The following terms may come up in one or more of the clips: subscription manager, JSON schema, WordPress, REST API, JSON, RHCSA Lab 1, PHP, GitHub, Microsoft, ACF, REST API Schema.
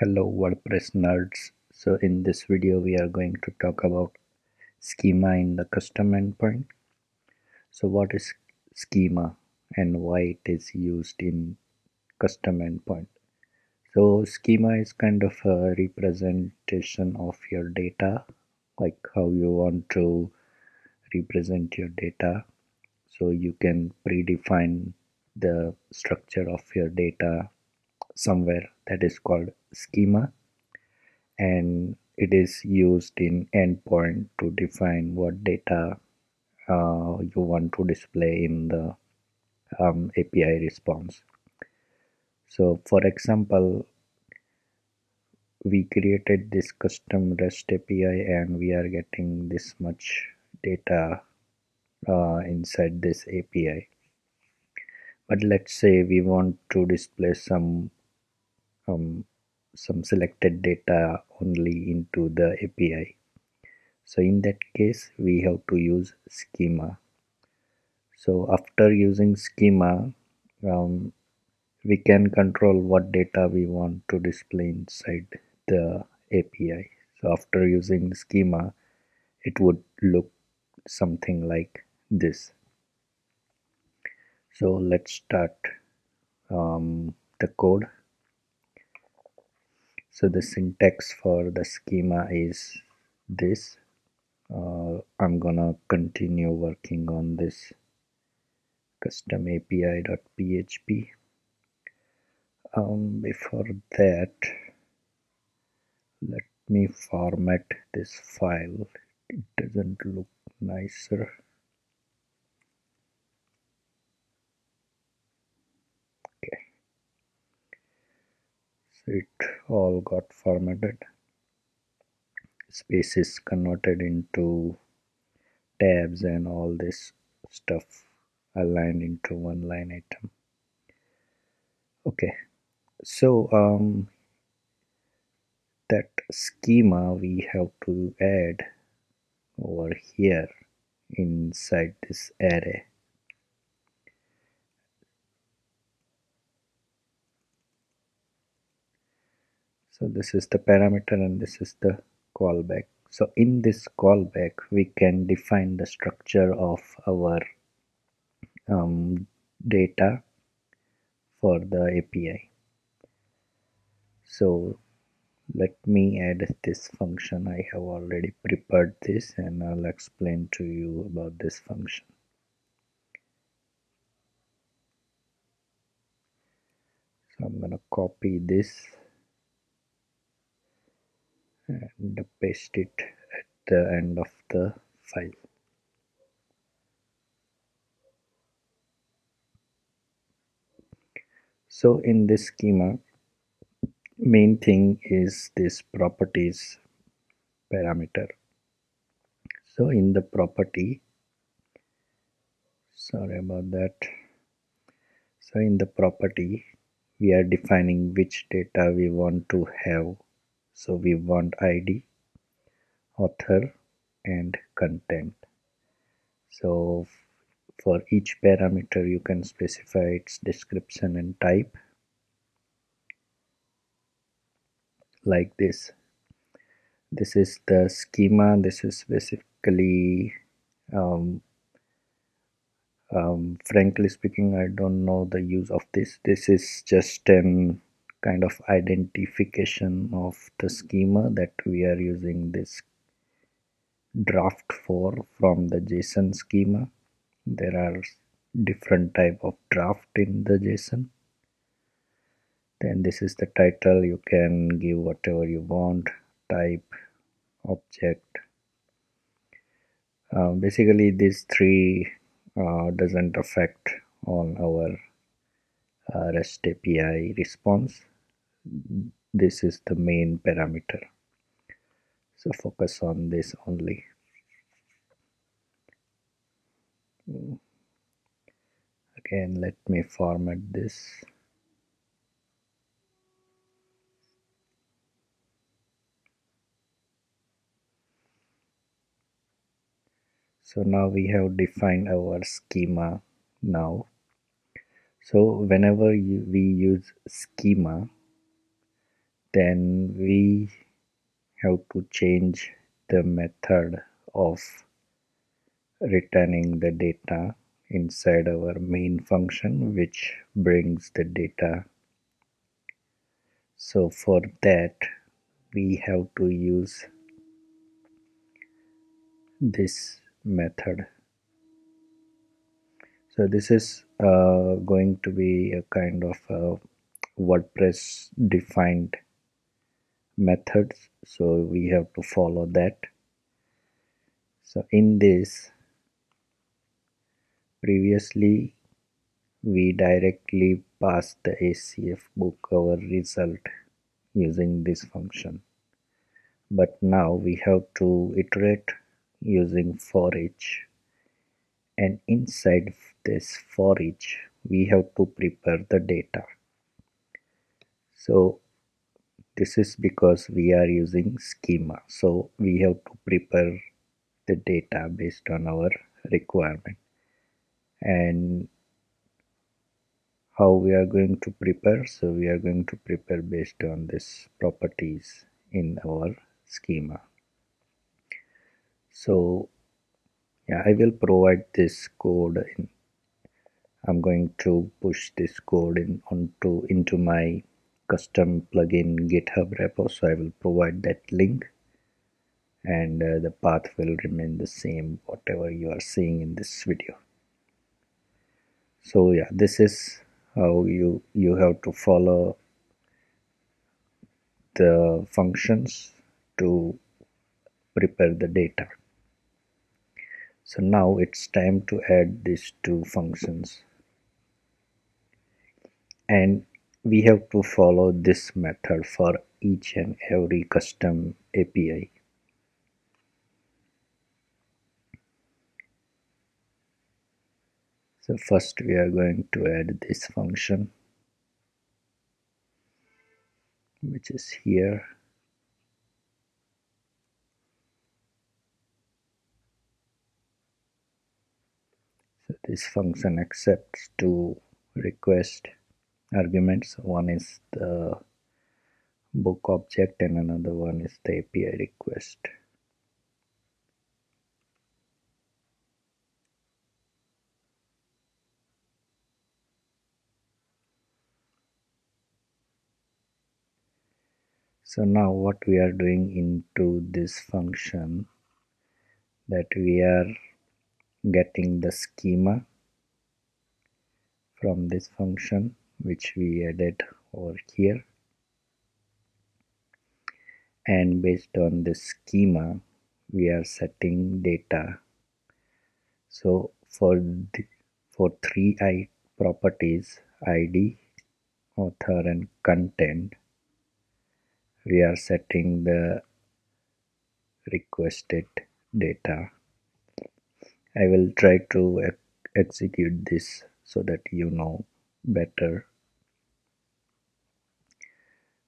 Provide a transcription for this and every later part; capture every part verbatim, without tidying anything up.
Hello WordPress nerds. So in this video we are going to talk about schema in the custom endpoint. So what is schema and why it is used in custom endpoint? So schema is kind of a representation of your data, like how you want to represent your data. So you can predefine the structure of your data somewhere. That is called schema, and it is used in endpoint to define what data uh, you want to display in the um, A P I response. So for example, we created this custom REST A P I and we are getting this much data uh, inside this A P I. But let's say we want to display some um, some selected data only into the A P I. So in that case we have to use schema. So after using schema, um, we can control what data we want to display inside the A P I. So after using schema it would look something like this. So let's start um, the code. So the syntax for the schema is this. Uh, I'm gonna continue working on this custom A P I dot P H P. Um, before that, let me format this file. It doesn't look nicer. Okay, so it all got formatted. Spaces converted into tabs and all this stuff aligned into one line item. Okay. So um, that schema we have to add over here inside this array. So this is the parameter and this is the callback. So in this callback we can define the structure of our um, data for the A P I. So let me add this function. I have already prepared this and I'll explain to you about this function. So I'm gonna copy this and paste it at the end of the file. So in this schema, main thing is this properties parameter. So in the property, sorry about that. So in the property, we are defining which data we want to have. So we want I D, author, and content. So for each parameter, you can specify its description and type, like this. This is the schema. This is basically um, um, frankly speaking, I don't know the use of this. This is just an kind of identification of the schema that we are using this draft for from the JSON schema. There are different type of draft in the JSON. Then this is the title. You can give whatever you want, type, object. Uh, basically these three uh, doesn't affect on our uh, REST A P I response. This is the main parameter. So focus on this only. Again, let me format this. So now we have defined our schema now. So whenever you, we use schema, then we have to change the method of returning the data inside our main function which brings the data. So for that we have to use this method. So this is uh, going to be a kind of a WordPress defined methods, so we have to follow that. So in this, previously we directly passed the A C F book our result using this function, but now we have to iterate using for each, and inside this for each we have to prepare the data. So this is because we are using schema, so we have to prepare the data based on our requirement. And how we are going to prepare? So we are going to prepare based on this properties in our schema. So yeah, I will provide this code in, I'm going to push this code in onto into my custom plugin GitHub repo, so I will provide that link, and uh, the path will remain the same whatever you are seeing in this video. So yeah, this is how you you have to follow the functions to prepare the data. So now it's time to add these two functions, and we have to follow this method for each and every custom A P I. So first we are going to add this function which is here. So this function accepts two request arguments. One is the book object and another one is the A P I request. So now what we are doing into this function, that we are getting the schema from this function which we added over here, and based on this schema we are setting data. So for the, for three I properties, I D, author and content, we are setting the requested data. I will try to ex execute this so that you know better.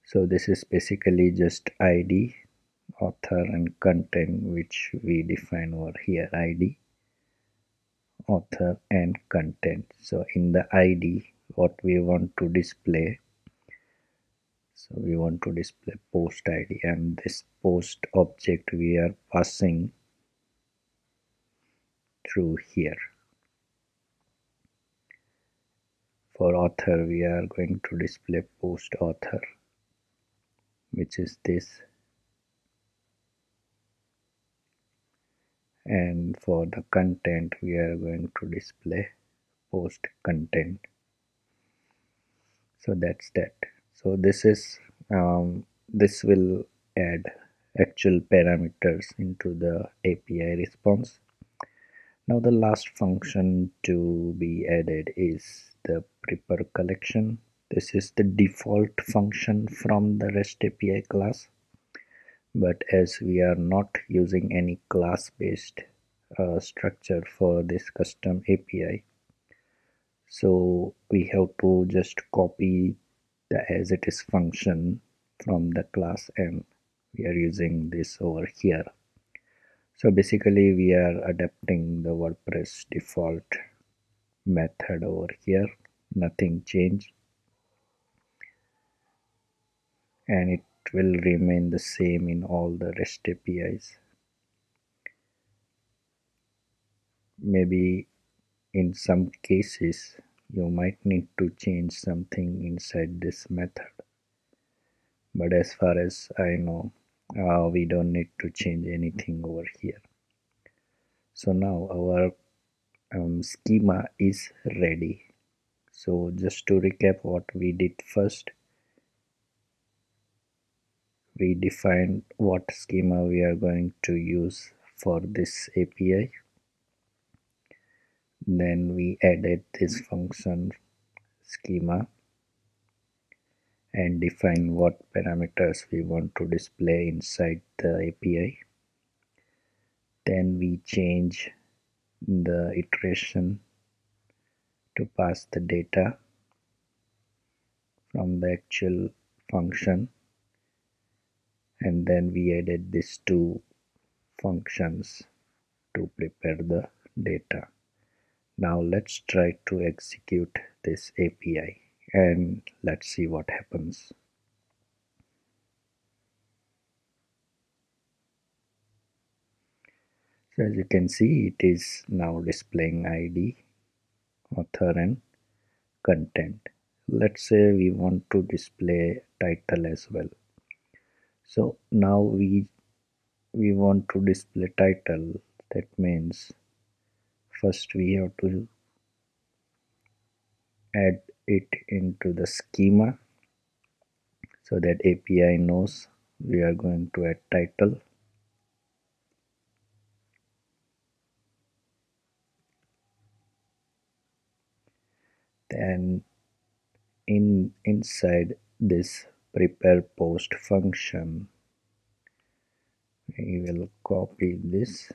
So this is basically just I D, author and content which we define over here. I D, author and content. So in the I D what we want to display, so we want to display post I D, and this post object we are passing through here. For author we are going to display post author which is this, and for the content we are going to display post content. So that's that. So this is um, this will add actual parameters into the A P I response. Now the last function to be added is the prepare collection. This is the default function from the REST A P I class, but as we are not using any class based uh, structure for this custom A P I, so we have to just copy the as it is function from the class, and we are using this over here. So basically we are adapting the WordPress default method over here, nothing changed, and it will remain the same in all the REST A P Is. Maybe in some cases you might need to change something inside this method, but as far as I know, uh, we don't need to change anything over here. So now our um, schema is ready. So just to recap what we did first, we defined what schema we are going to use for this A P I. Then we added this function schema and define what parameters we want to display inside the A P I. Then we change the iteration to pass the data from the actual function, and then we added these two functions to prepare the data. Now let's try to execute this A P I and let's see what happens. So as you can see, it is now displaying I D, author and content. Let's say we want to display title as well. So now we we want to display title. That means first we have to add it into the schema so that A P I knows we are going to add title. Then in inside this prepare post function, we will copy this,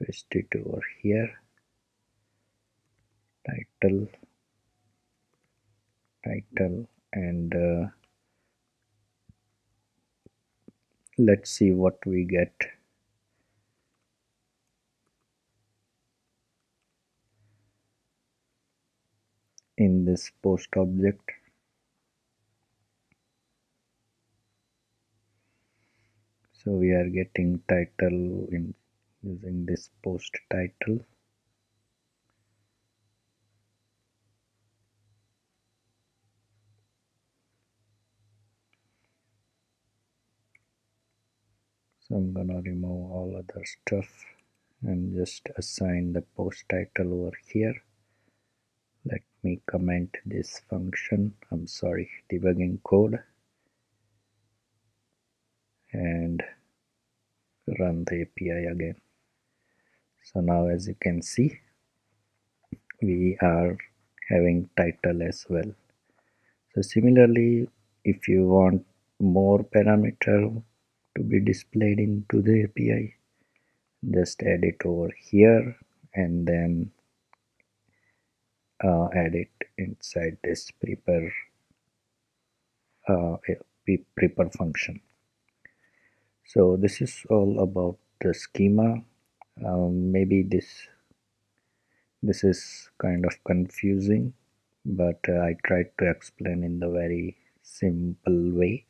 paste it over here. Title, title, and uh, let's see what we get. In this post object, so we are getting title in using this post title. So I'm gonna remove all other stuff and just assign the post title over here. Let me comment this function, I'm sorry, debugging code, and run the A P I again. So now as you can see, we are having title as well. So similarly, if you want more parameter to be displayed into the A P I, just add it over here and then uh, add it inside this prepare uh, prepare function. So this is all about the schema. Um, maybe this this is kind of confusing, but uh, I tried to explain in the very simple way.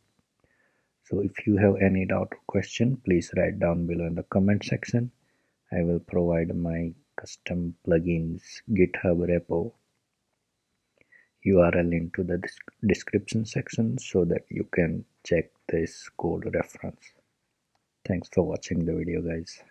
So if you have any doubt or question, please write down below in the comment section. I will provide my custom plugins GitHub repo U R L into the description section so that you can check this code reference. Thanks for watching the video, guys.